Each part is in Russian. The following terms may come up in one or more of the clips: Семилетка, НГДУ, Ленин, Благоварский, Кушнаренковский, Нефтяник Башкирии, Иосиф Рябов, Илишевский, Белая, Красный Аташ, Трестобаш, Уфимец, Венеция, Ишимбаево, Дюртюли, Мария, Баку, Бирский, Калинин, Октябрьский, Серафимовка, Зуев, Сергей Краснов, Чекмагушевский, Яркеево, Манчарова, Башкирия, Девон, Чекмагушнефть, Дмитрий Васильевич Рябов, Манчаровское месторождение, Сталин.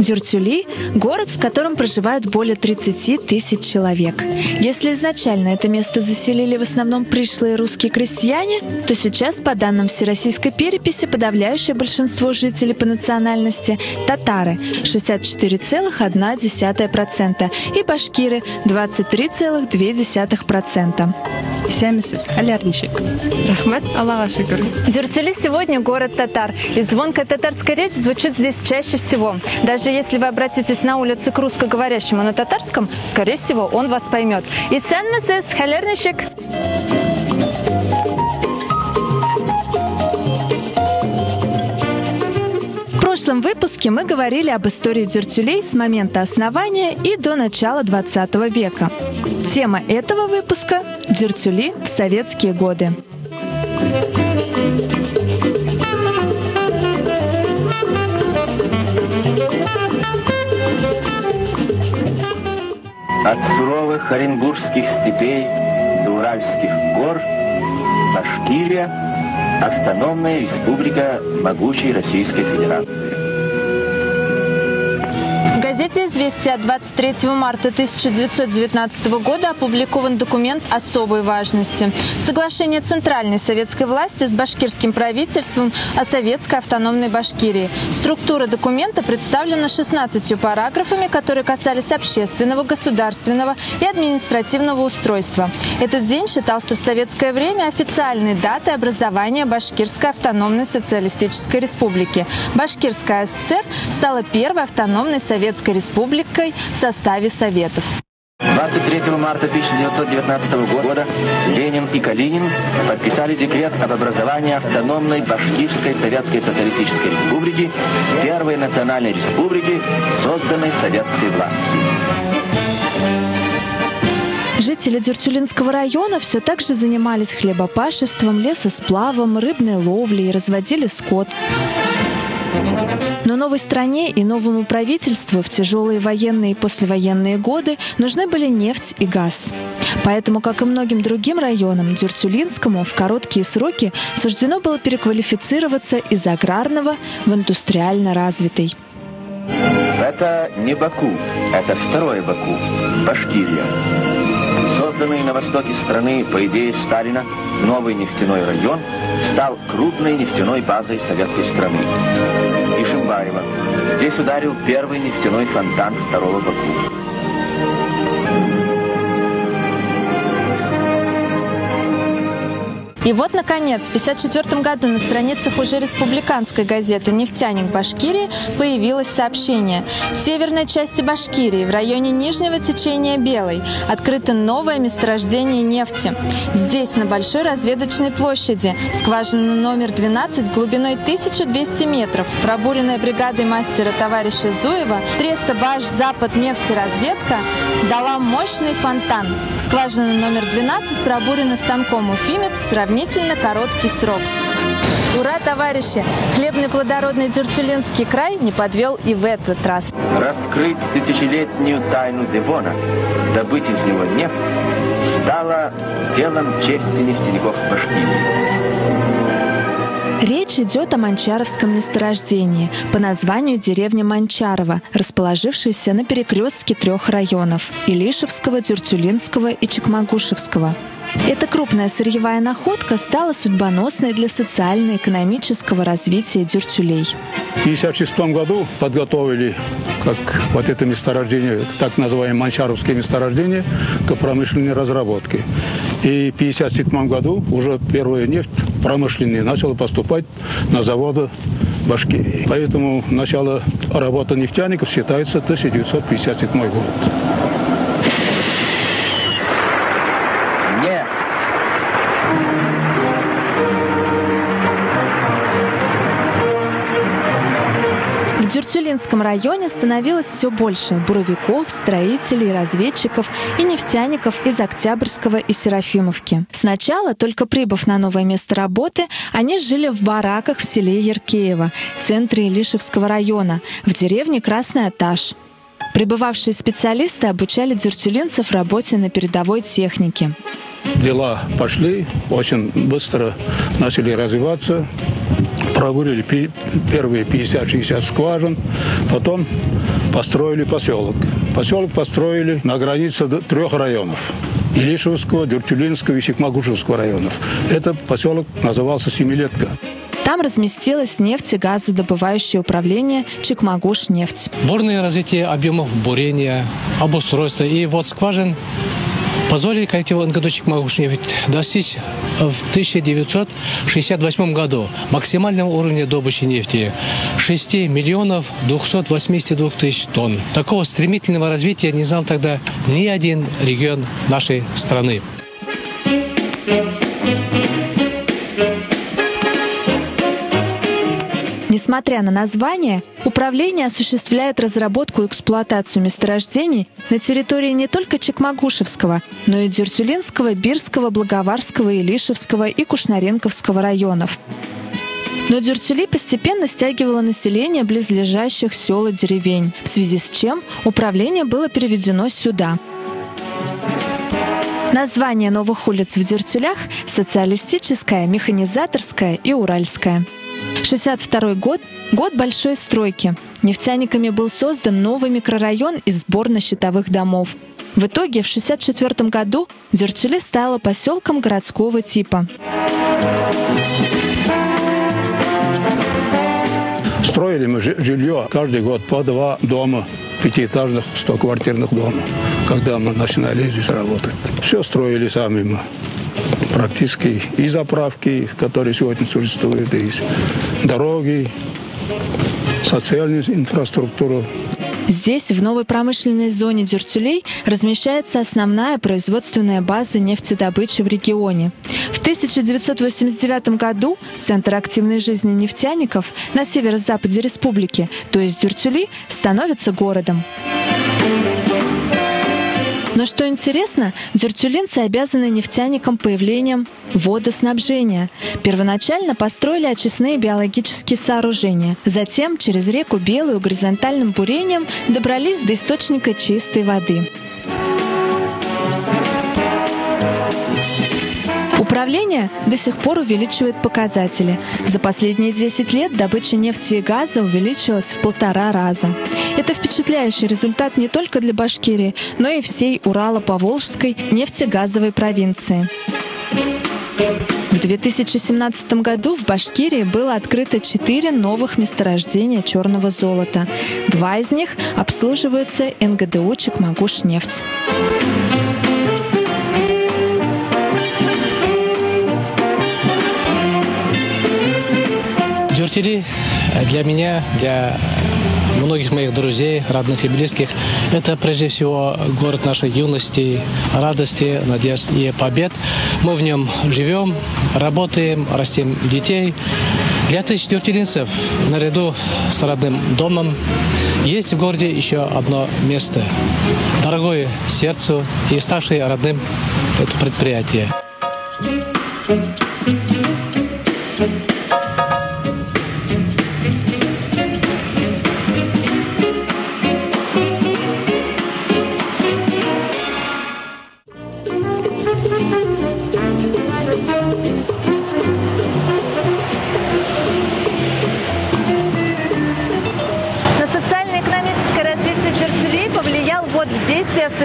Дюртюли – город, в котором проживают более 30 тысяч человек. Если изначально это место заселили в основном пришлые русские крестьяне, то сейчас, по данным всероссийской переписи, подавляющее большинство жителей по национальности – татары – 64,1% и башкиры – 23,2%. 70 халярничек. Рахмат Аллаха шикур. Дюртюли сегодня город татар, и звонкая татарская речь звучит здесь чаще всего. Даже если вы обратитесь на улице к русскоговорящему на татарском, скорее всего, он вас поймет. И сенмесес халярничек. В прошлом выпуске мы говорили об истории Дюртюлей с момента основания и до начала 20 века. Тема этого выпуска – Дюртюли в советские годы. От суровых оренбургских степей до Уральских гор Башкирия – автономная республика могучей Российской Федерации. В газете «Известия» 23 марта 1919 года опубликован документ особой важности. Соглашение Центральной советской власти с башкирским правительством о Советской автономной Башкирии. Структура документа представлена 16 параграфами, которые касались общественного, государственного и административного устройства. Этот день считался в советское время официальной датой образования Башкирской автономной социалистической республики. Башкирская ССР стала первой автономной советской республикой в составе Советов. 23 марта 1919 года Ленин и Калинин подписали декрет об образовании автономной Башкирской Советской Социалистической Республики, первой национальной республики, созданной советской властью. Жители Дюртюлинского района все так же занимались хлебопашеством, лесосплавом, рыбной ловлей и разводили скот. Но новой стране и новому правительству в тяжелые военные и послевоенные годы нужны были нефть и газ. Поэтому, как и многим другим районам, Дюртюлинскому в короткие сроки суждено было переквалифицироваться из аграрного в индустриально развитый. Это не Баку, это второе Баку, Башкирия. Созданный на востоке страны по идее Сталина новый нефтяной район стал крупной нефтяной базой советской страны. Ишимбаево. Здесь ударил первый нефтяной фонтан второго Баку. И вот, наконец, в 1954 году на страницах уже республиканской газеты «Нефтяник Башкирии» появилось сообщение. В северной части Башкирии, в районе нижнего течения Белой, открыто новое месторождение нефти. Здесь, на большой разведочной площади, скважина номер 12 глубиной 1200 метров, пробуренная бригадой мастера товарища Зуева, Трестобаш Запад нефтеразведка дала мощный фонтан. Скважина номер 12 пробурена станком «Уфимец» сравнительно короткий срок. Ура, товарищи! Хлебный плодородный Дюртюлинский край не подвел и в этот раз. Раскрыть тысячелетнюю тайну Девона, добыть из него нефть, стало делом чести нефтяников Башкирии. Речь идет о Манчаровском месторождении по названию деревня Манчарова, расположившейся на перекрестке трех районов – Илишевского, Дюртюлинского и Чекмагушевского. Эта крупная сырьевая находка стала судьбоносной для социально-экономического развития Дюртюлей. В 1956 году подготовили как вот это месторождение, так называемое Манчаровское месторождение, к промышленной разработке. И в 1957 году уже первая нефть промышленная начала поступать на заводы Башкирии. Поэтому начало работы нефтяников считается 1957 год. В Дюртюлинском районе становилось все больше буровиков, строителей, разведчиков и нефтяников из Октябрьского и Серафимовки. Сначала, только прибыв на новое место работы, они жили в бараках в селе Яркеево, в центре Илишевского района, в деревне Красный Аташ. Прибывавшие специалисты обучали дюртюлинцев работе на передовой технике. дела пошли, очень быстро начали развиваться. Пробурили первые 50-60 скважин, потом построили поселок. Поселок построили на границе 3 районов – Илишевского, Дюртюлинского и Чекмагушевского районов. Этот поселок назывался «Семилетка». Там разместилось нефть- и газодобывающее управление «Чекмагушнефть». Бурное развитие объемов бурения, обустройства и вот скважин позволили коллективу НКД «Чекмагушнефть» достичь в 1968 году максимального уровня добычи нефти 6 282 000 тонн. Такого стремительного развития не знал тогда ни один регион нашей страны. Несмотря на название, управление осуществляет разработку и эксплуатацию месторождений на территории не только Чекмагушевского, но и Дюртюлинского, Бирского, Благоварского, Илишевского и Кушнаренковского районов. Но Дюртюли постепенно стягивало население близлежащих сел и деревень, в связи с чем управление было переведено сюда. Название новых улиц в Дюртюлях – социалистическая, механизаторская и уральская. 1962 год – год большой стройки. Нефтяниками был создан новый микрорайон из сборно-щитовых домов. В итоге в 1964 году Дюртюли стала поселком городского типа. Строили мы жилье каждый год по 2 дома, 5-этажных, 100-квартирных домов, когда мы начинали здесь работать. Все строили сами мы. Практически и заправки, которые сегодня существуют, и дороги, социальную инфраструктуру. Здесь, в новой промышленной зоне Дюртюлей, размещается основная производственная база нефтедобычи в регионе. В 1989 году Центр активной жизни нефтяников на северо-западе республики, то есть Дюртюли, становится городом. Но что интересно, дюртюлинцы обязаны нефтяникам появлением водоснабжения. Первоначально построили очистные биологические сооружения. Затем через реку Белую горизонтальным бурением добрались до источника чистой воды. Управление до сих пор увеличивает показатели. За последние 10 лет добыча нефти и газа увеличилась в 1,5 раза. Это впечатляющий результат не только для Башкирии, но и всей Урало-Поволжской нефтегазовой провинции. В 2017 году в Башкирии было открыто 4 новых месторождения черного золота. 2 из них обслуживаются НГДУ «Чекмагушнефть». Дюртюли для меня, для многих моих друзей, родных и близких, это прежде всего город нашей юности, радости, надежд и побед. Мы в нем живем, работаем, растим детей. Для тысяч дюртюлинцев наряду с родным домом есть в городе еще одно место, дорогое сердцу и ставшее родным это предприятие.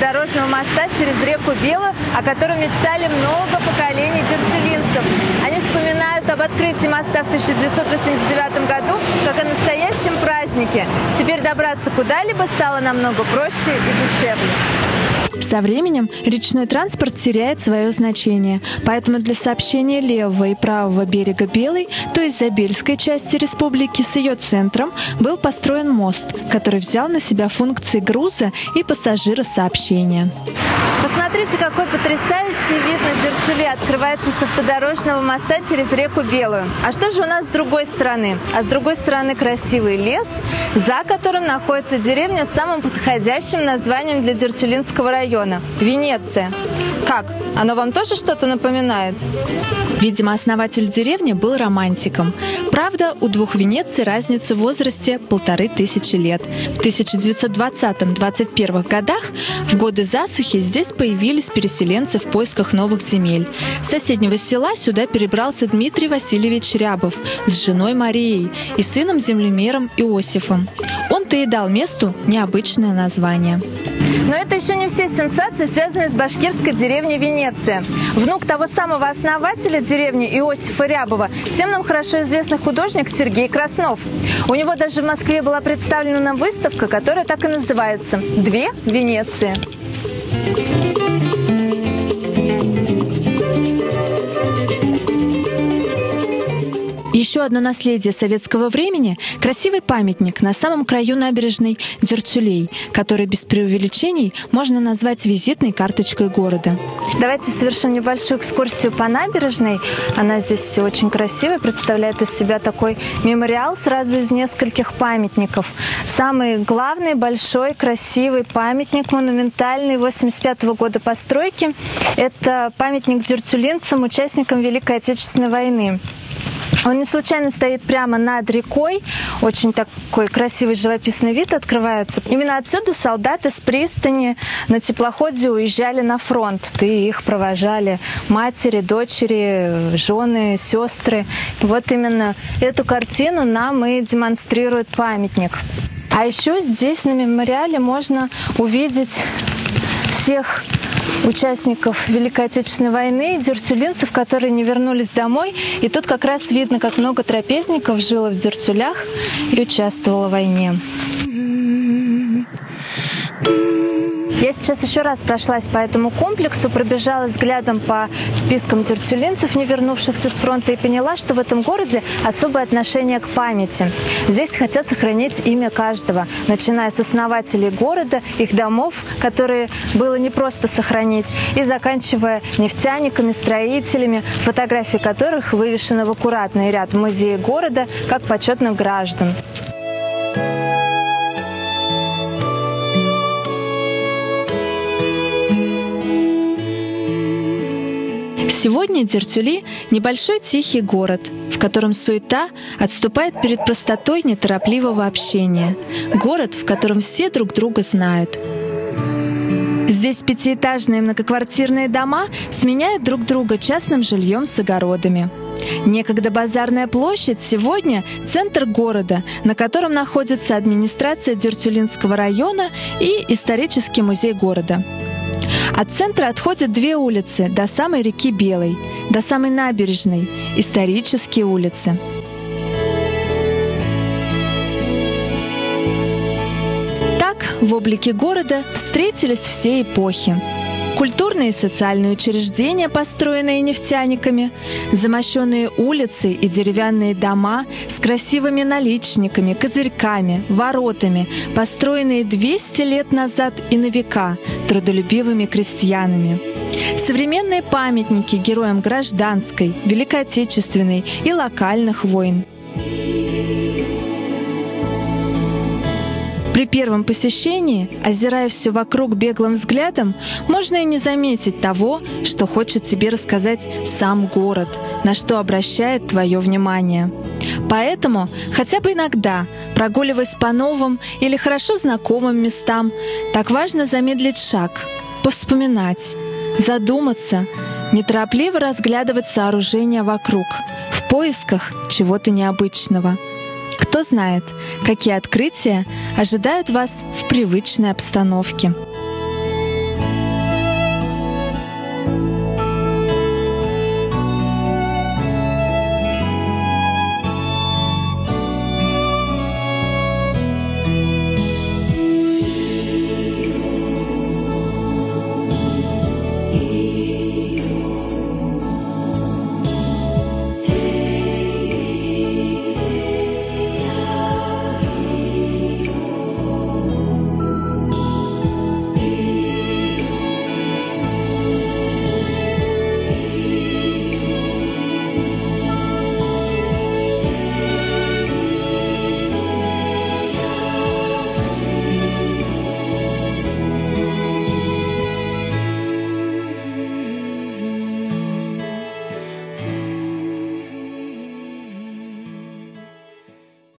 Дорожного моста через реку Белую, о котором мечтали много поколений дюртюлинцев. Они вспоминают об открытии моста в 1989 году как о настоящем празднике. Теперь добраться куда-либо стало намного проще и дешевле. Со временем речной транспорт теряет свое значение, поэтому для сообщения левого и правого берега Белой, то есть Забельской части республики с ее центром, был построен мост, который взял на себя функции груза и пассажиросообщения. Посмотрите, какой потрясающий вид на Дюртюли открывается с автодорожного моста через реку Белую. А что же у нас с другой стороны? А с другой стороны красивый лес, за которым находится деревня с самым подходящим названием для дюртюлинского района. района – Венеция. Как? Оно вам тоже что-то напоминает? Видимо, основатель деревни был романтиком. Правда, у двух Венеций разница в возрасте 1500 лет. В 1920-21 годах, в годы засухи, здесь появились переселенцы в поисках новых земель. С соседнего села сюда перебрался Дмитрий Васильевич Рябов с женой Марией и сыном-землемером Иосифом. Он-то и дал месту необычное название. Но это еще не все сенсации, связанные с башкирской деревней Венеция. Внук того самого основателя деревни Иосифа Рябова, всем нам хорошо известный художник Сергей Краснов. У него даже в Москве была представлена выставка, которая так и называется «Две Венеции». Еще одно наследие советского времени – красивый памятник на самом краю набережной Дюртюлей, который без преувеличений можно назвать визитной карточкой города. Давайте совершим небольшую экскурсию по набережной. Она здесь очень красивая, представляет из себя такой мемориал сразу из нескольких памятников. Самый главный, большой, красивый памятник, монументальный, 1985 года постройки – это памятник дюртюлинцам, участникам Великой Отечественной войны. Он не случайно стоит прямо над рекой. Очень такой красивый живописный вид открывается. Именно отсюда солдаты с пристани на теплоходе уезжали на фронт. И их провожали матери, дочери, жены, сестры. И вот именно эту картину нам и демонстрирует памятник. А еще здесь на мемориале можно увидеть всех участников Великой Отечественной войны, дюртюлинцев, которые не вернулись домой. И тут как раз видно, как много трапезников жило в Дюртюлях и участвовало в войне. Я сейчас еще раз прошлась по этому комплексу, пробежала взглядом по спискам дюртюлинцев, не вернувшихся с фронта, и поняла, что в этом городе особое отношение к памяти. Здесь хотят сохранить имя каждого, начиная с основателей города, их домов, которые было не просто сохранить, и заканчивая нефтяниками, строителями, фотографии которых вывешены в аккуратный ряд в музее города как почетных граждан. Сегодня Дюртюли – небольшой тихий город, в котором суета отступает перед простотой неторопливого общения. Город, в котором все друг друга знают. Здесь пятиэтажные многоквартирные дома сменяют друг друга частным жильем с огородами. Некогда базарная площадь сегодня – центр города, на котором находится администрация Дюртюлинского района и исторический музей города. От центра отходят две улицы до самой реки Белой, до самой набережной – исторические улицы. Так в облике города встретились все эпохи. Культурные и социальные учреждения, построенные нефтяниками, замощенные улицы и деревянные дома с красивыми наличниками, козырьками, воротами, построенные 200 лет назад и на века трудолюбивыми крестьянами. Современные памятники героям гражданской, Великой Отечественной и локальных войн. При первом посещении, озирая все вокруг беглым взглядом, можно и не заметить того, что хочет тебе рассказать сам город, на что обращает твое внимание. Поэтому, хотя бы иногда, прогуливаясь по новым или хорошо знакомым местам, так важно замедлить шаг, повспоминать, задуматься, неторопливо разглядывать сооружения вокруг, в поисках чего-то необычного. Кто знает, какие открытия ожидают вас в привычной обстановке.